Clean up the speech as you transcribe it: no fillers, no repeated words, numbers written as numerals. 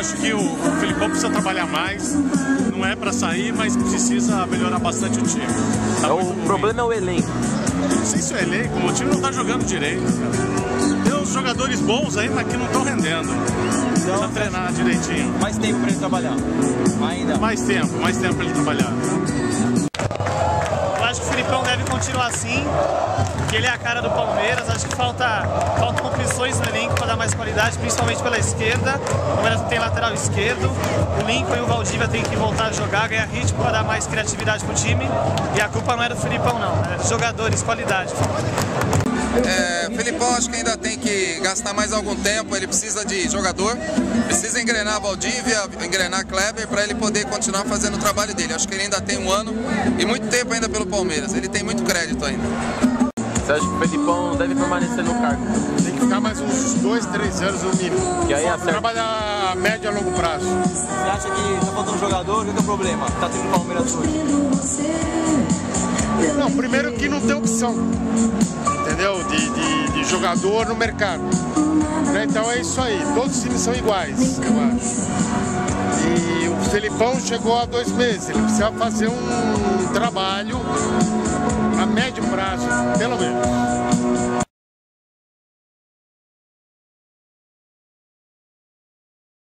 acho que o Felipão precisa trabalhar mais, não é para sair, mas precisa melhorar bastante o time. Tá então, o problema é o elenco. Não sei se o elenco, o time não tá jogando direito, cara. Tem uns jogadores bons aí, mas que não estão rendendo. Então, precisa treinar direitinho. Mais tempo para ele trabalhar. Ainda. Mais tempo para ele trabalhar. Eu acho que o Felipão deve continuar assim, porque ele é a cara do Palmeiras. Acho que faltam opções no elenco para dar mais qualidade, principalmente pela esquerda. O Palmeiras não tem lateral esquerdo. O Lincoln e o Valdivia têm que voltar a jogar, ganhar ritmo para dar mais criatividade para o time. E a culpa não é do Felipão, não. É dos jogadores, qualidade. O Felipão acho que ainda tem que gastar mais algum tempo. Ele precisa de jogador, precisa engrenar a Valdívia, engrenar a Kleber, para ele poder continuar fazendo o trabalho dele. Acho que ele ainda tem um ano e muito tempo ainda pelo Palmeiras. Ele tem muito crédito ainda. Você acha que o Felipão deve permanecer no cargo? Tem que ficar mais uns 2, 3 anos no mínimo. E aí trabalhar a médio e a longo prazo. Você acha que tá faltando jogador? O que é o problema? Tá tendo o Palmeiras hoje? Não, primeiro que não tem opção. Entendeu? De jogador no mercado. Né? Então é isso aí. Todos os times são iguais, eu acho. E o Felipão chegou há 2 meses. Ele precisa fazer um trabalho a médio prazo, pelo menos.